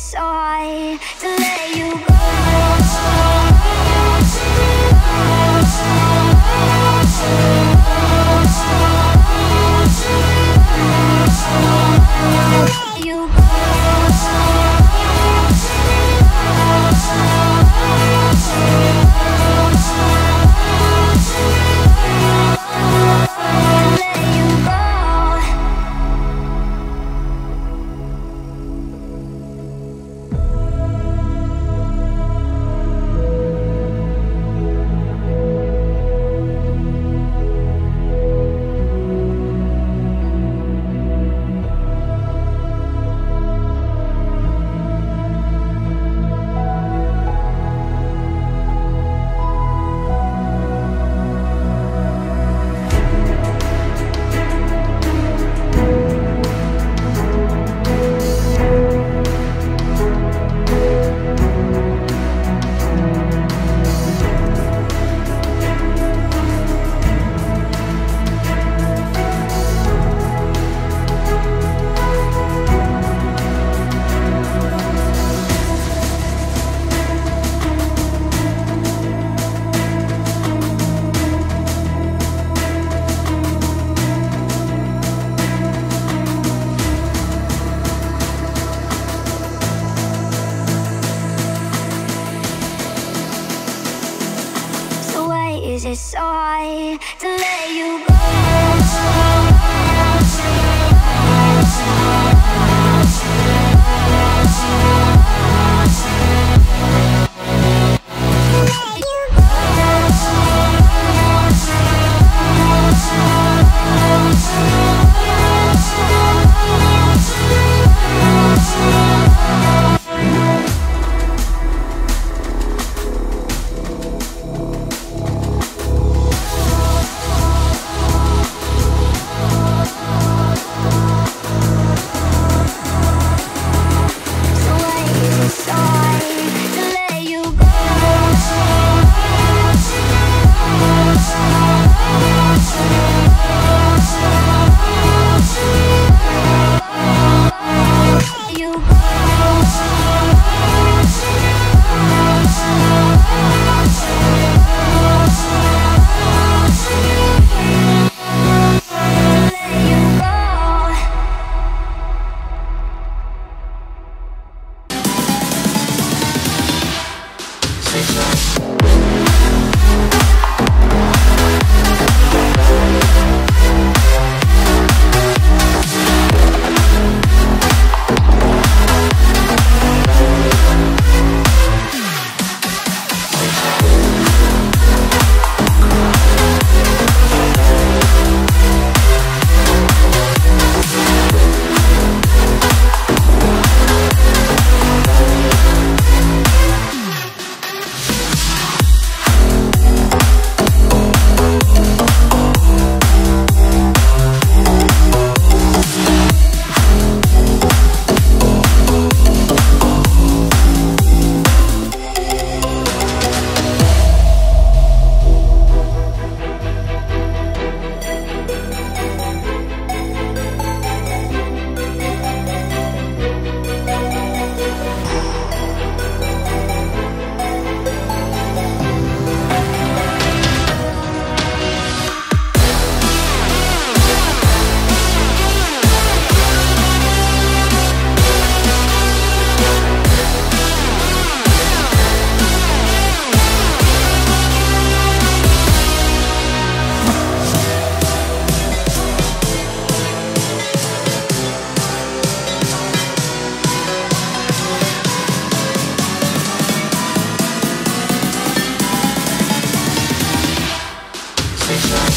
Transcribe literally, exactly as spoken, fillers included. this hard to let you go. To let you go. It's so hard to let you go. We'll be right back.